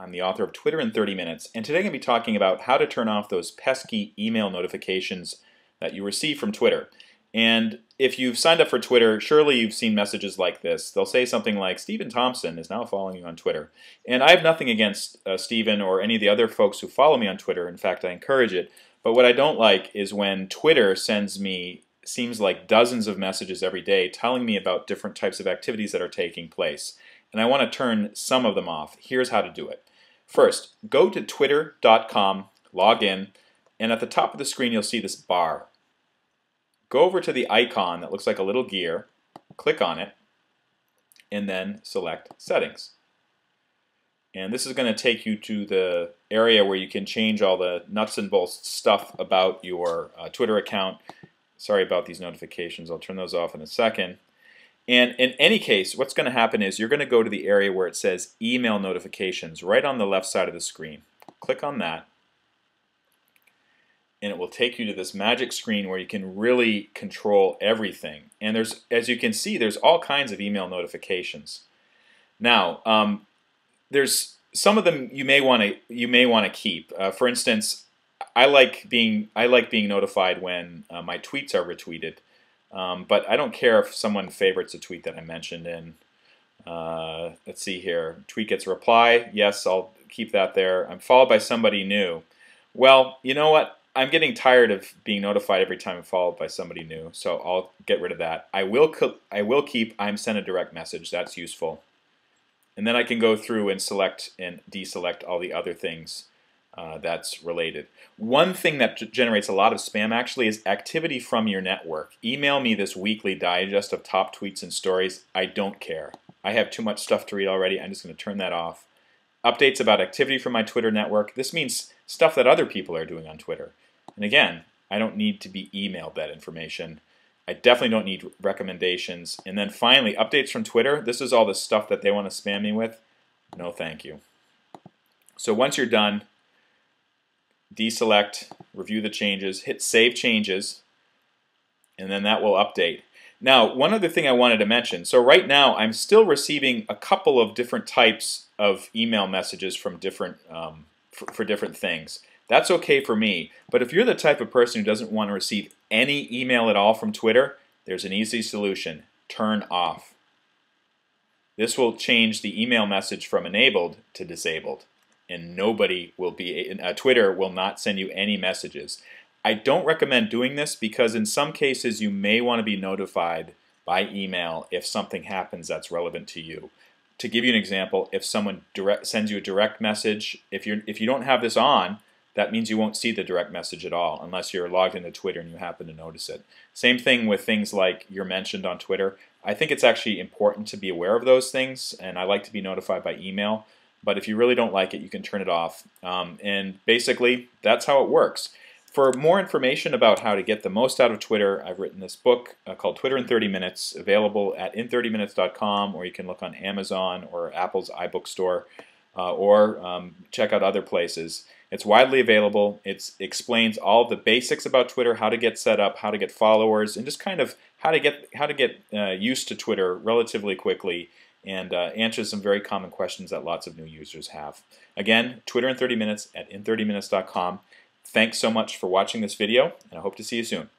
I'm the author of Twitter in 30 Minutes, and today I'm going to be talking about how to turn off those pesky email notifications that you receive from Twitter. And if you've signed up for Twitter, surely you've seen messages like this. They'll say something like, Stephen Thompson is now following you on Twitter. And I have nothing against Stephen or any of the other folks who follow me on Twitter. In fact, I encourage it. But what I don't like is when Twitter sends me, seems like, dozens of messages every day telling me about different types of activities that are taking place. And I want to turn some of them off. Here's how to do it. First, go to twitter.com, log in, and at the top of the screen you'll see this bar. Go over to the icon that looks like a little gear, click on it, and then select Settings. And this is going to take you to the area where you can change all the nuts and bolts stuff about your Twitter account. Sorry about these notifications, I'll turn those off in a second. And in any case, what's going to happen is you're going to go to the area where it says Email Notifications, right on the left side of the screen. Click on that, and it will take you to this magic screen where you can really control everything. And there's, as you can see, there's all kinds of email notifications. Now, there's some of them you may want to keep. For instance, I like being notified when my tweets are retweeted, but I don't care if someone favorites a tweet that I mentioned in. Let's see here. Tweet gets a reply. Yes, I'll keep that there. I'm followed by somebody new. Well, you know what? I'm getting tired of being notified every time I'm followed by somebody new, so I'll get rid of that. I will keep I'm sent a direct message. That's useful. And then I can go through and select and deselect all the other things that's related. One thing that generates a lot of spam actually is activity from your network. Email me this weekly digest of top tweets and stories. I don't care. I have too much stuff to read already. I'm just going to turn that off. Updates about activity from my Twitter network. This means stuff that other people are doing on Twitter. And again, I don't need to be emailed that information. I definitely don't need recommendations. And then finally, updates from Twitter. This is all the stuff that they want to spam me with. No, thank you. So once you're done, deselect, review the changes, hit Save Changes, and then that will update. Now, one other thing I wanted to mention. So right now, I'm still receiving a couple of different types of email messages from different for different things. That's okay for me, but if you're the type of person who doesn't want to receive any email at all from Twitter, there's an easy solution. Turn off. This will change the email message from enabled to disabled, and nobody will be, Twitter will not send you any messages. I don't recommend doing this because in some cases you may want to be notified by email if something happens that's relevant to you. To give you an example, if someone sends you a direct message, if you don't have this on, that means you won't see the direct message at all unless you're logged into Twitter and you happen to notice it. Same thing with things like you're mentioned on Twitter. I think it's actually important to be aware of those things, and I like to be notified by email, but if you really don't like it, you can turn it off. And basically, that's how it works. For more information about how to get the most out of Twitter, I've written this book called Twitter in 30 Minutes, available at in30minutes.com, or you can look on Amazon or Apple's iBookstore, or check out other places. It's widely available. It explains all the basics about Twitter, how to get set up, how to get followers, and just kind of how to get used to Twitter relatively quickly, and answers some very common questions that lots of new users have. Again, Twitter in 30 Minutes at in30minutes.com. Thanks so much for watching this video, and I hope to see you soon.